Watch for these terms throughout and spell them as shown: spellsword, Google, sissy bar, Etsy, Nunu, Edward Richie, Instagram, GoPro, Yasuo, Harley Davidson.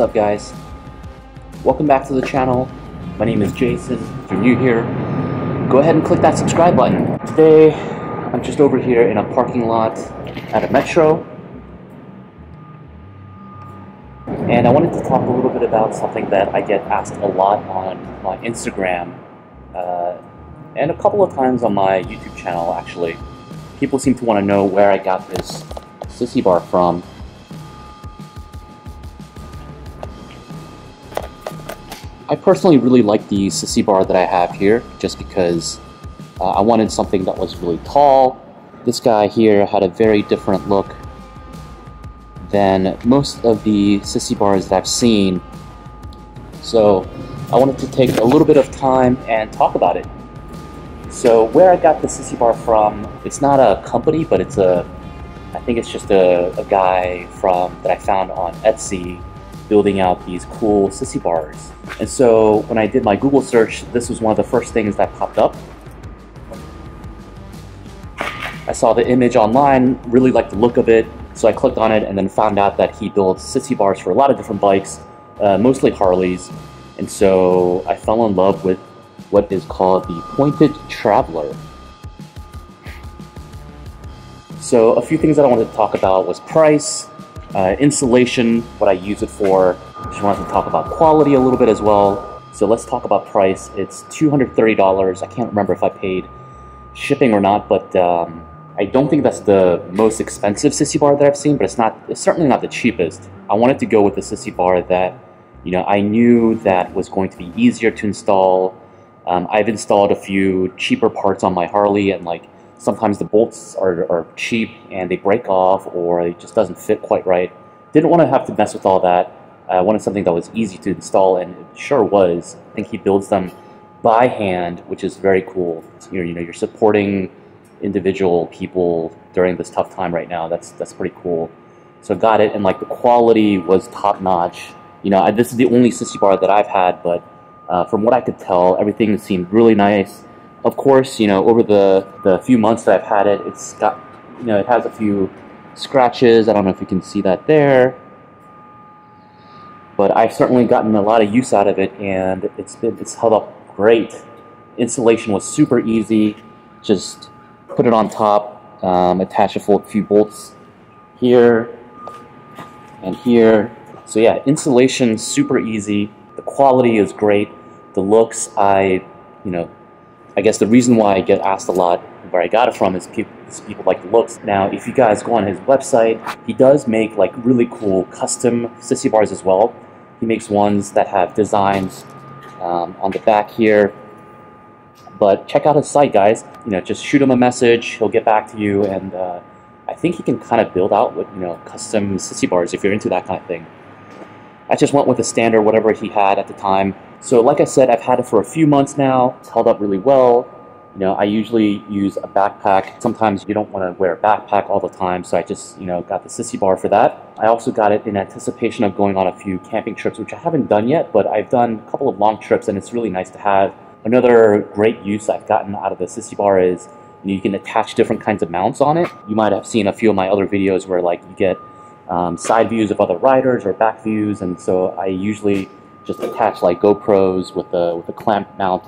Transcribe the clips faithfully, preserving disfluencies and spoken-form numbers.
What's up, guys? Welcome back to the channel. My name is Jason. If you're new here, go ahead and click that subscribe button. Today, I'm just over here in a parking lot at a metro, and I wanted to talk a little bit about something that I get asked a lot on my Instagram, uh, and a couple of times on my YouTube channel, actually. People seem to want to know where I got this sissy bar from. I personally really like the sissy bar that I have here, just because uh, I wanted something that was really tall. This guy here had a very different look than most of the sissy bars that I've seen. So I wanted to take a little bit of time and talk about it. So where I got the sissy bar from, it's not a company, but it's a, I think it's just a, a guy from that I found on Etsy building out these cool sissy bars. And so when I did my Google search, this was one of the first things that popped up. I saw the image online, really liked the look of it, so I clicked on it and then found out that he builds sissy bars for a lot of different bikes, uh, mostly Harleys. And so I fell in love with what is called the Pointed Traveler. So a few things that I wanted to talk about was price, uh, insulation, what I use it for. Just wanted to talk about quality a little bit as well. So let's talk about price. It's two hundred thirty dollars. I can't remember if I paid shipping or not, but um, I don't think that's the most expensive sissy bar that I've seen, but it's not, it's certainly not the cheapest. I wanted to go with the sissy bar that, you know, I knew that was going to be easier to install. Um, I've installed a few cheaper parts on my Harley, and like sometimes the bolts are, are cheap and they break off or it just doesn't fit quite right. Didn't want to have to mess with all that. I wanted something that was easy to install, and it sure was. I think he builds them by hand, which is very cool. You're, you know, you're supporting individual people during this tough time right now. That's that's pretty cool. So got it, and like the quality was top notch. You know, I, this is the only sissy bar that I've had, but Uh, from what I could tell, everything seemed really nice. Of course, you know, over the, the few months that I've had it, it's got, you know, it has a few scratches. I don't know if you can see that there. But I've certainly gotten a lot of use out of it, and it's been, it's held up great. Installation was super easy. Just put it on top, um, attach a few bolts here and here. So yeah, installation super easy. The quality is great. The looks, I, you know, I guess the reason why I get asked a lot where I got it from is people, people like the looks. Now, if you guys go on his website, he does make like really cool custom sissy bars as well. He makes ones that have designs um, on the back here. But check out his site, guys. You know, just shoot him a message. He'll get back to you, and uh, I think he can kind of build out with, you know, custom sissy bars if you're into that kind of thing. I just went with the standard, whatever he had at the time. So like I said, I've had it for a few months now. It's held up really well. You know, I usually use a backpack. Sometimes you don't want to wear a backpack all the time, so I just, you know, got the sissy bar for that. I also got it in anticipation of going on a few camping trips, which I haven't done yet, but I've done a couple of long trips, and it's really nice to have. Another great use I've gotten out of the sissy bar is, you know, you can attach different kinds of mounts on it. You might have seen a few of my other videos where like you get Um, side views of other riders or back views, and so I usually just attach like GoPros with a, with a clamp mount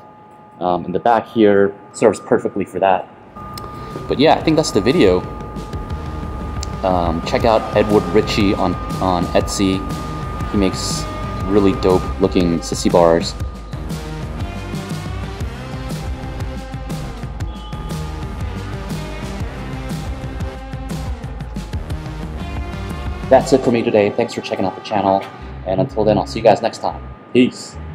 um, in the back here. Serves perfectly for that. But yeah, I think that's the video. Um, check out Edward Richie on, on Etsy. He makes really dope looking sissy bars. That's it for me today. Thanks for checking out the channel, and until then, I'll see you guys next time. Peace.